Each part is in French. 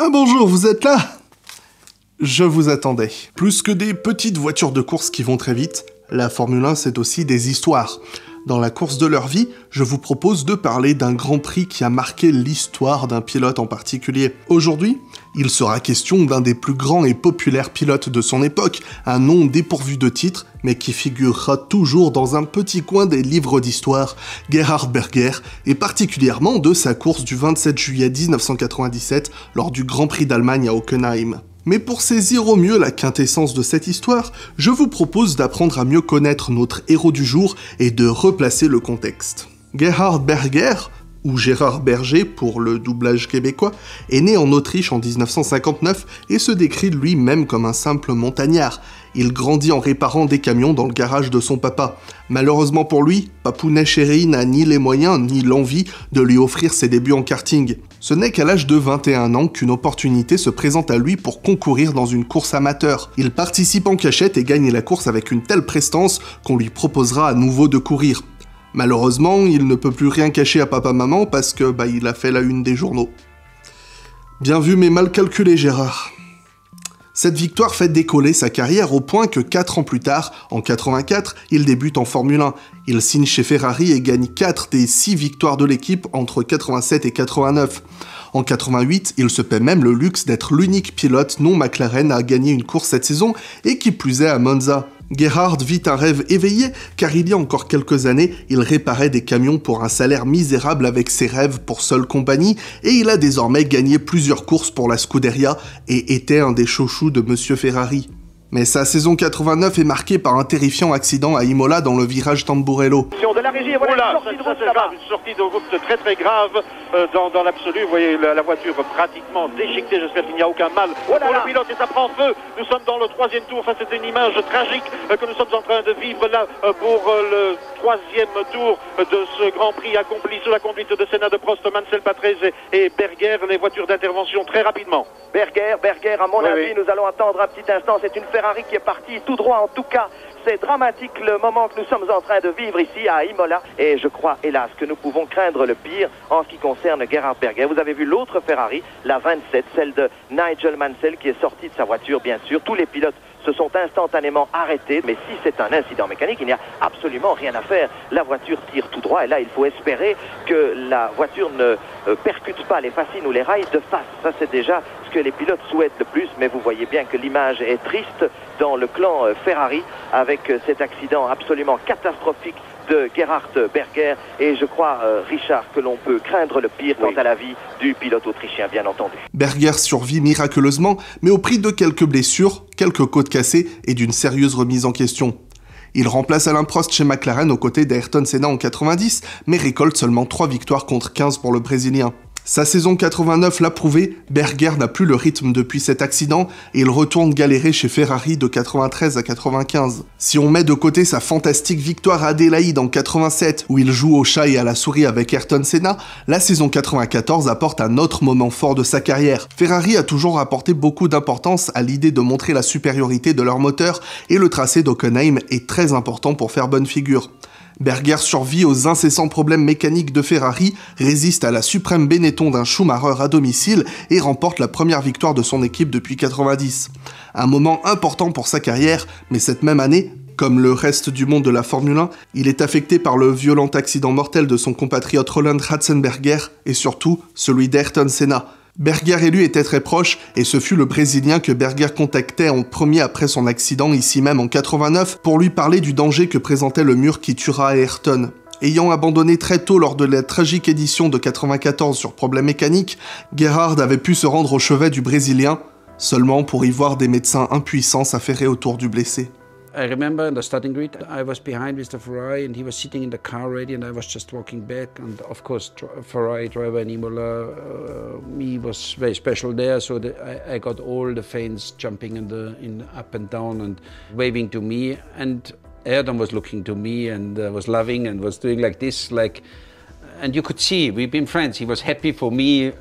Ah bonjour, vous êtes là? Je vous attendais. Plus que des petites voitures de course qui vont très vite, la Formule 1 c'est aussi des histoires. Dans la course de leur vie, je vous propose de parler d'un Grand Prix qui a marqué l'histoire d'un pilote en particulier. Aujourd'hui, il sera question d'un des plus grands et populaires pilotes de son époque, un nom dépourvu de titre, mais qui figurera toujours dans un petit coin des livres d'histoire, Gerhard Berger, et particulièrement de sa course du 27 juillet 1997 lors du Grand Prix d'Allemagne à Hockenheim. Mais pour saisir au mieux la quintessence de cette histoire, je vous propose d'apprendre à mieux connaître notre héros du jour et de replacer le contexte. Gerhard Berger, ou Gérard Berger pour le doublage québécois, est né en Autriche en 1959 et se décrit lui-même comme un simple montagnard. Il grandit en réparant des camions dans le garage de son papa. Malheureusement pour lui, Papounet Chéri n'a ni les moyens ni l'envie de lui offrir ses débuts en karting. Ce n'est qu'à l'âge de 21 ans qu'une opportunité se présente à lui pour concourir dans une course amateur. Il participe en cachette et gagne la course avec une telle prestance qu'on lui proposera à nouveau de courir. Malheureusement, il ne peut plus rien cacher à papa-maman parce que il a fait la une des journaux. Bien vu mais mal calculé, Gérard. Cette victoire fait décoller sa carrière au point que 4 ans plus tard, en 84, il débute en Formule 1. Il signe chez Ferrari et gagne 4 des 6 victoires de l'équipe entre 87 et 89. En 88, il se paie même le luxe d'être l'unique pilote non McLaren à gagner une course cette saison et qui plus est à Monza. Gerhard vit un rêve éveillé car il y a encore quelques années, il réparait des camions pour un salaire misérable avec ses rêves pour seule compagnie et il a désormais gagné plusieurs courses pour la Scuderia et était un des chouchous de Monsieur Ferrari. Mais sa saison 89 est marquée par un terrifiant accident à Imola dans le virage Tamburello. De la régie, voilà, là, une sortie de route très très grave dans l'absolu. Vous voyez la voiture pratiquement déchiquetée, j'espère qu'il n'y a aucun mal. Voilà, oh, le pilote et ça prend feu. Nous sommes dans le 3e tour, enfin c'est une image tragique que nous sommes en train de vivre là pour le 3e tour de ce Grand Prix accompli sous la conduite de Senna, de Prost, Mansell, Patrese et Berger. Les voitures d'intervention très rapidement. Berger, à mon avis, nous allons attendre un petit instant. C'est une Ferrari qui est partie tout droit, en tout cas. C'est dramatique le moment que nous sommes en train de vivre ici à Imola. Et je crois, hélas, que nous pouvons craindre le pire en ce qui concerne Gerhard Berger. Vous avez vu l'autre Ferrari, la 27, celle de Nigel Mansell, qui est sortie de sa voiture, bien sûr. Tous les pilotes se sont instantanément arrêtés. Mais si c'est un incident mécanique, il n'y a absolument rien à faire. La voiture tire tout droit. Et là, il faut espérer que la voiture ne percute pas les fascines ou les rails de face. Ça, c'est déjà ce que les pilotes souhaitent le plus. Mais vous voyez bien que l'image est triste dans le clan Ferrari avec cet accident absolument catastrophique de Gerhard Berger. Et je crois, Richard, que l'on peut craindre le pire quant à la vie du pilote autrichien, bien entendu. Berger survit miraculeusement, mais au prix de quelques blessures, quelques côtes cassées et d'une sérieuse remise en question. Il remplace Alain Prost chez McLaren aux côtés d'Ayrton Senna en 90, mais récolte seulement 3 victoires contre 15 pour le Brésilien. Sa saison 89 l'a prouvé, Berger n'a plus le rythme depuis cet accident et il retourne galérer chez Ferrari de 93 à 95. Si on met de côté sa fantastique victoire à Adelaïde en 87 où il joue au chat et à la souris avec Ayrton Senna, la saison 94 apporte un autre moment fort de sa carrière. Ferrari a toujours apporté beaucoup d'importance à l'idée de montrer la supériorité de leur moteur et le tracé d'Hockenheim est très important pour faire bonne figure. Berger survit aux incessants problèmes mécaniques de Ferrari, résiste à la suprême Benetton d'un Schumacher à domicile et remporte la première victoire de son équipe depuis 90. Un moment important pour sa carrière, mais cette même année, comme le reste du monde de la Formule 1, il est affecté par le violent accident mortel de son compatriote Roland Ratzenberger et surtout celui d'Ayrton Senna. Berger et lui étaient très proches et ce fut le Brésilien que Berger contactait en premier après son accident ici même en 89 pour lui parler du danger que présentait le mur qui tuera Ayrton. Ayant abandonné très tôt lors de la tragique édition de 94 sur problème mécanique, Gerhard avait pu se rendre au chevet du Brésilien, seulement pour y voir des médecins impuissants s'affairer autour du blessé. I remember the starting grid, I was behind Mr. Ferrari and he was sitting in the car ready and I was just walking back and of course Ferrari driver in Imola, he was very special there so I got all the fans jumping in up and down and waving to me and Ayrton was looking to me and was loving and was doing like this and you could see we've been friends, he was happy for me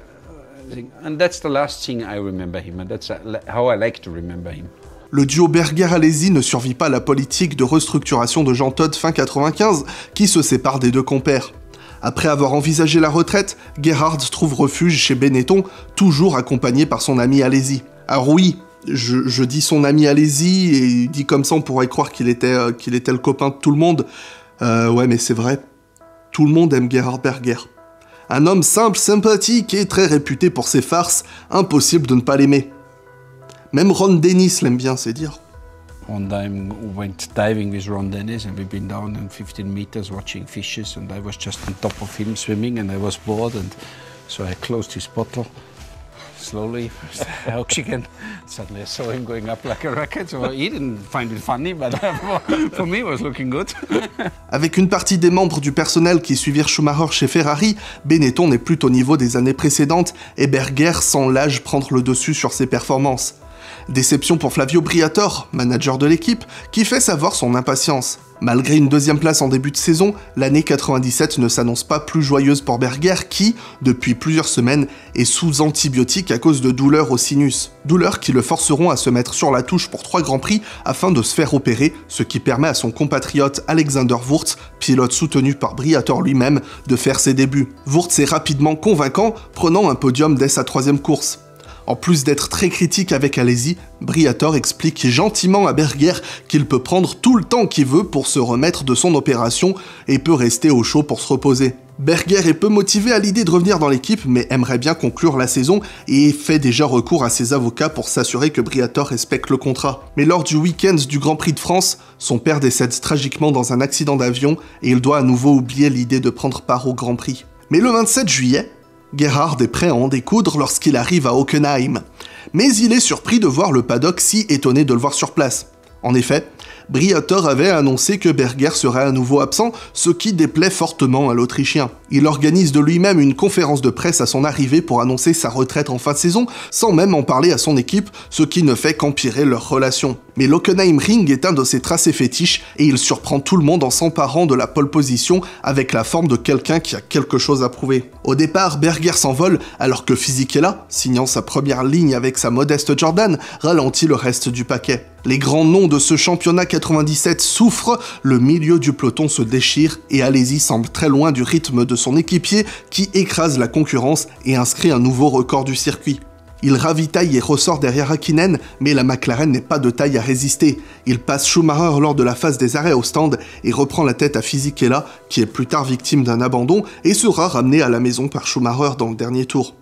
and that's the last thing I remember him and that's how I like to remember him. Le duo Berger-Alesi ne survit pas à la politique de restructuration de Jean Todt fin 95, qui se sépare des deux compères. Après avoir envisagé la retraite, Gerhard trouve refuge chez Benetton, toujours accompagné par son ami Alesi. Alors oui, je dis son ami Alesi, et dit comme ça on pourrait croire qu'il était le copain de tout le monde. Ouais mais c'est vrai, tout le monde aime Gerhard Berger. Un homme simple, sympathique et très réputé pour ses farces, impossible de ne pas l'aimer. Même Ron Dennis l'aime bien, c'est dire. One time went diving with Ron Dennis and we've been down in 15 meters watching fishes and I was just on top of him swimming and I was bored and so I closed his bottle slowly, oxygen. Suddenly I saw him going up like a rocket, so he didn't find it funny, but for me it was looking good. Avec une partie des membres du personnel qui suivirent Schumacher chez Ferrari, Benetton n'est plus au niveau des années précédentes et Berger sent l'âge prendre le dessus sur ses performances. Déception pour Flavio Briatore, manager de l'équipe, qui fait savoir son impatience. Malgré une deuxième place en début de saison, l'année 97 ne s'annonce pas plus joyeuse pour Berger qui, depuis plusieurs semaines, est sous antibiotiques à cause de douleurs au sinus. Douleurs qui le forceront à se mettre sur la touche pour 3 Grands Prix afin de se faire opérer, ce qui permet à son compatriote Alexander Wurz, pilote soutenu par Briatore lui-même, de faire ses débuts. Wurz est rapidement convaincant, prenant un podium dès sa 3e course. En plus d'être très critique avec Alesi, Briatore explique gentiment à Berger qu'il peut prendre tout le temps qu'il veut pour se remettre de son opération et peut rester au chaud pour se reposer. Berger est peu motivé à l'idée de revenir dans l'équipe mais aimerait bien conclure la saison et fait déjà recours à ses avocats pour s'assurer que Briatore respecte le contrat. Mais lors du week-end du Grand Prix de France, son père décède tragiquement dans un accident d'avion et il doit à nouveau oublier l'idée de prendre part au Grand Prix. Mais le 27 juillet, Gerhard est prêt à en découdre lorsqu'il arrive à Hockenheim, mais il est surpris de voir le paddock si étonné de le voir sur place. En effet, Briatore avait annoncé que Berger serait à nouveau absent, ce qui déplaît fortement à l'Autrichien. Il organise de lui-même une conférence de presse à son arrivée pour annoncer sa retraite en fin de saison, sans même en parler à son équipe, ce qui ne fait qu'empirer leur relation. Mais l'Hockenheim Ring est un de ses tracés fétiches et il surprend tout le monde en s'emparant de la pole position avec la forme de quelqu'un qui a quelque chose à prouver. Au départ, Berger s'envole alors que Fisichella, signant sa première ligne avec sa modeste Jordan, ralentit le reste du paquet. Les grands noms de ce championnat 97 souffrent, le milieu du peloton se déchire et Alesi semble très loin du rythme de son équipier qui écrase la concurrence et inscrit un nouveau record du circuit. Il ravitaille et ressort derrière Hakkinen, mais la McLaren n'est pas de taille à résister. Il passe Schumacher lors de la phase des arrêts au stand et reprend la tête à Fisichella, qui est plus tard victime d'un abandon et sera ramené à la maison par Schumacher dans le dernier tour.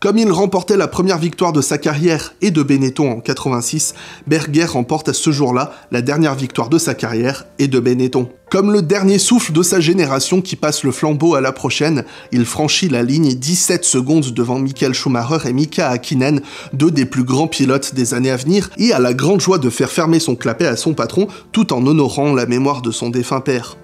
Comme il remportait la première victoire de sa carrière et de Benetton en 86, Berger remporte à ce jour-là la dernière victoire de sa carrière et de Benetton. Comme le dernier souffle de sa génération qui passe le flambeau à la prochaine, il franchit la ligne 17 secondes devant Michael Schumacher et Mika Hakkinen, deux des plus grands pilotes des années à venir, et a la grande joie de faire fermer son clapet à son patron tout en honorant la mémoire de son défunt père.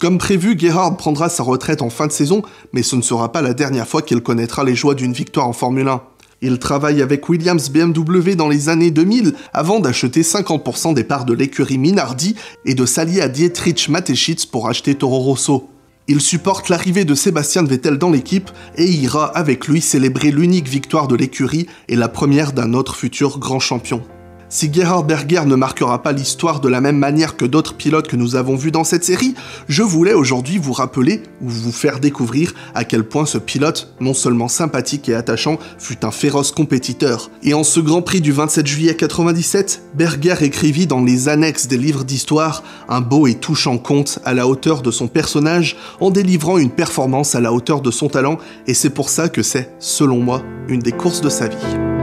Comme prévu, Gerhard prendra sa retraite en fin de saison, mais ce ne sera pas la dernière fois qu'il connaîtra les joies d'une victoire en Formule 1. Il travaille avec Williams BMW dans les années 2000 avant d'acheter 50% des parts de l'écurie Minardi et de s'allier à Dietrich Mateschitz pour acheter Toro Rosso. Il supporte l'arrivée de Sébastien Vettel dans l'équipe et ira avec lui célébrer l'unique victoire de l'écurie et la première d'un autre futur grand champion. Si Gerhard Berger ne marquera pas l'histoire de la même manière que d'autres pilotes que nous avons vus dans cette série, je voulais aujourd'hui vous rappeler ou vous faire découvrir à quel point ce pilote, non seulement sympathique et attachant, fut un féroce compétiteur. Et en ce Grand Prix du 27 juillet 97, Berger écrivit dans les annexes des livres d'histoire un beau et touchant conte à la hauteur de son personnage en délivrant une performance à la hauteur de son talent et c'est pour ça que c'est, selon moi, une des courses de sa vie.